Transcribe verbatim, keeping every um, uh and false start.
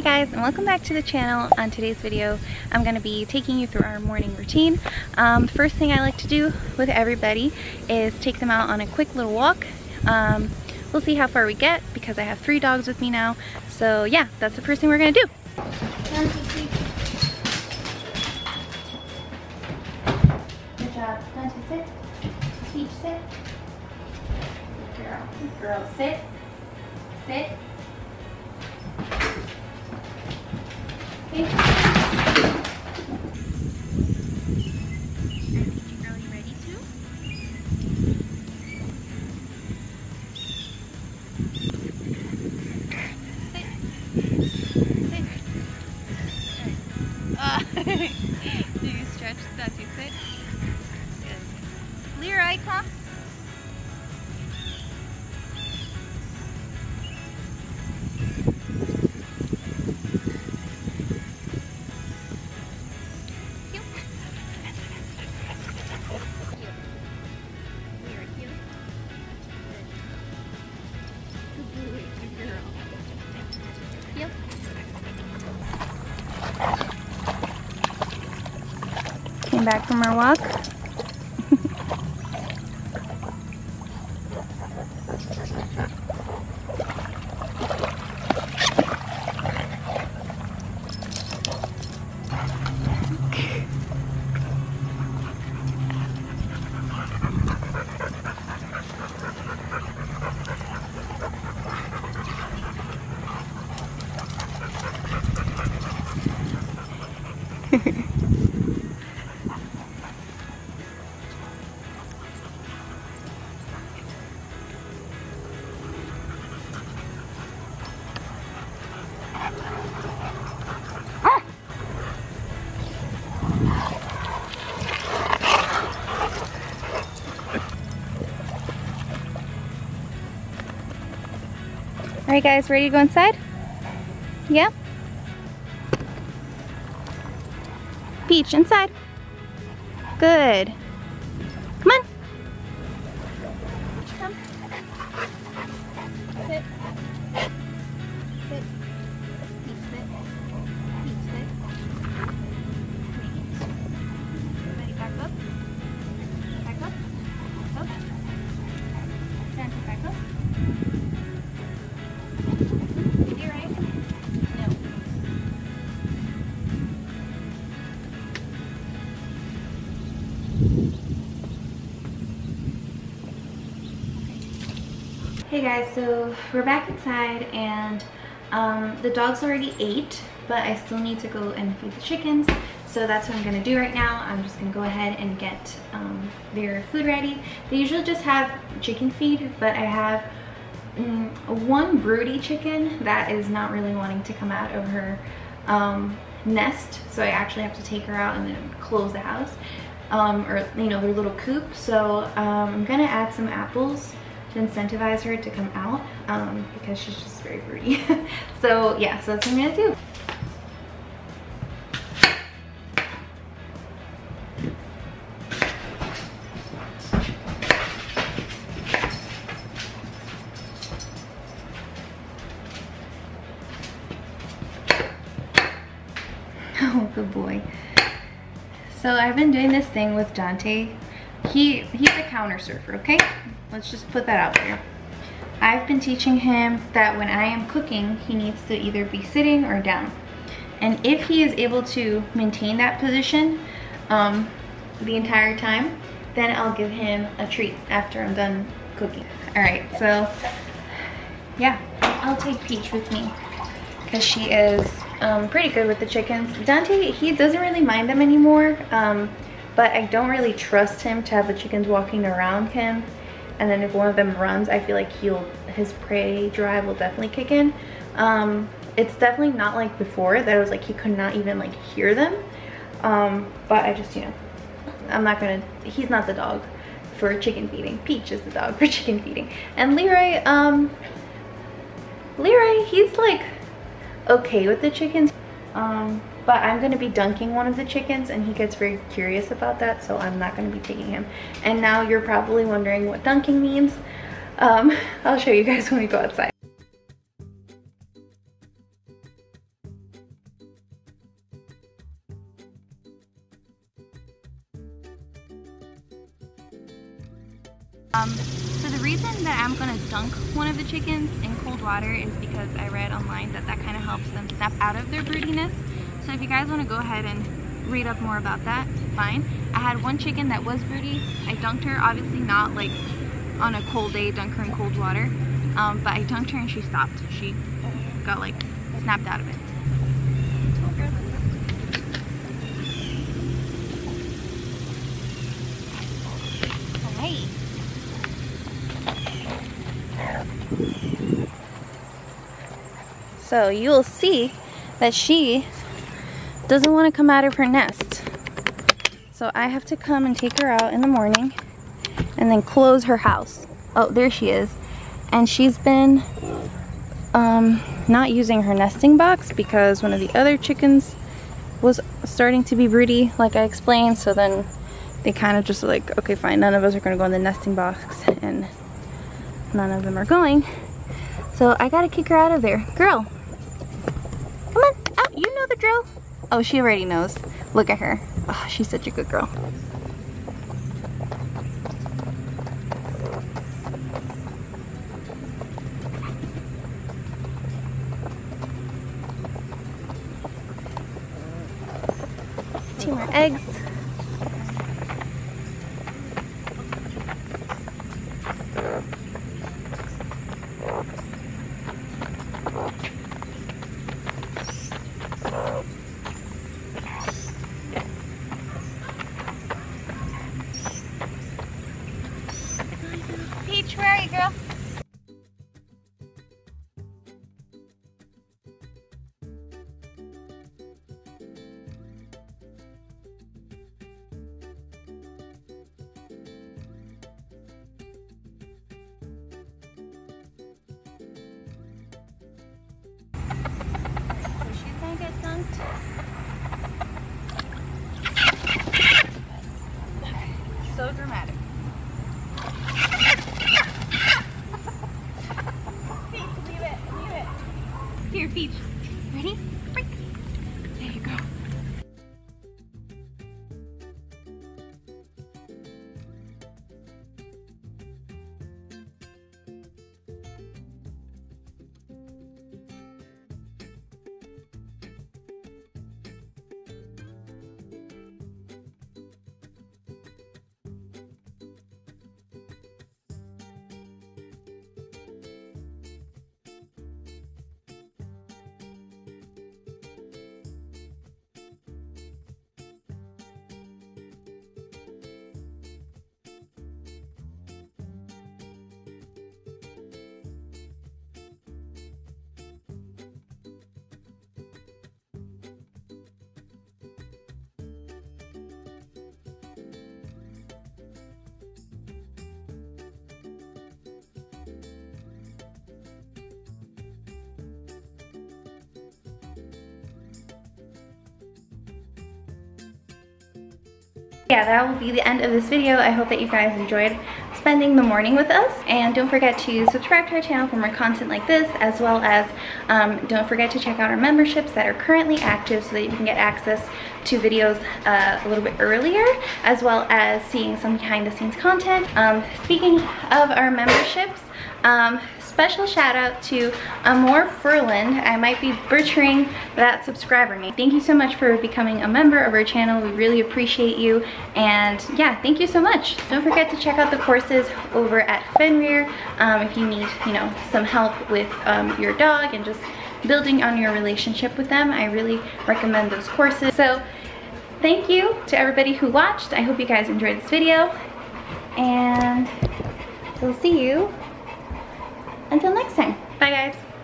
Hey guys, and welcome back to the channel. On today's video, I'm going to be taking you through our morning routine. Um, the first thing I like to do with everybody is take them out on a quick little walk. Um, we'll see how far we get because I have three dogs with me now. So yeah, that's the first thing we're going to do. Good job. Don't you sit. Peach, sit. Good girl. Good girl. Sit. Sit. Okay. Girl, you ready to? Sit. Sit. Uh, do you stretch? That's you sit. Good. Lear eye cross. Came back from our walk. Alright guys, ready to go inside? Yeah? Peach, inside. Good. Come on. Come. Sit. Sit. Peach, sit. Peach, sit. Ready, back up. Back up. Up. Turn to back up. Hey guys, so we're back inside and um, the dogs already ate, but I still need to go and feed the chickens. So that's what I'm gonna do right now. I'm just gonna go ahead and get um, their food ready. They usually just have chicken feed, but I have um, one broody chicken that is not really wanting to come out of her um, nest. So I actually have to take her out and then close the house, um, or you know, their little coop. So um, I'm gonna add some apples to incentivize her to come out um, because she's just very broody. So yeah, so that's what I'm gonna do. Oh, good boy. So I've been doing this thing with Dante. He, he's a counter surfer, okay? Let's just put that out there. I've been teaching him that when I am cooking, he needs to either be sitting or down. And if he is able to maintain that position um, the entire time, then I'll give him a treat after I'm done cooking. All right, so yeah, I'll take Peach with me because she is um, pretty good with the chickens. Dante, he doesn't really mind them anymore, um, but I don't really trust him to have the chickens walking around him. And then if one of them runs, I feel like he'll, his prey drive will definitely kick in. Um, it's definitely not like before that it was like he could not even like hear them. Um, but I just, you know, I'm not gonna, he's not the dog for chicken feeding. Peach is the dog for chicken feeding. And Leroy, um, Leroy, he's like okay with the chickens. Um, but I'm gonna be dunking one of the chickens and he gets very curious about that, so I'm not gonna be taking him. And now you're probably wondering what dunking means. Um, I'll show you guys when we go outside. Um, so the reason that I'm going to dunk one of the chickens in cold water is because I read online that that kind of helps them snap out of their broodiness. So if you guys want to go ahead and read up more about that, fine. I had one chicken that was broody. I dunked her, obviously not like on a cold day, dunk her in cold water. Um, but I dunked her and she stopped. She got like snapped out of it. So you'll see that she doesn't want to come out of her nest. So I have to come and take her out in the morning and then close her house. Oh, there she is. And she's been um, not using her nesting box because one of the other chickens was starting to be broody, like I explained. So then they kind of just like, okay, fine, none of us are going to go in the nesting box, and none of them are going. So I got to kick her out of there. Girl, come on, out, you know the drill. Oh, she already knows. Look at her. Oh, she's such a good girl. Two more eggs. Peach, where are you, girl? So she's gonna get dunked. So dramatic. Here, Peach. Ready? Break. There you go. Yeah, that will be the end of this video. I hope that you guys enjoyed spending the morning with us, and don't forget to subscribe to our channel for more content like this, as well as um, don't forget to check out our memberships that are currently active so that you can get access to videos uh, a little bit earlier, as well as seeing some behind the scenes content. Um, speaking of our memberships, um, special shout out to Amor Furland. I might be butchering that subscriber name. Thank you so much for becoming a member of our channel. We really appreciate you. And yeah, thank you so much. Don't forget to check out the courses over at Fenrir um, if you need, you know, some help with um, your dog and just building on your relationship with them. I really recommend those courses. So thank you to everybody who watched. I hope you guys enjoyed this video, and we'll see you. Until next time, bye guys.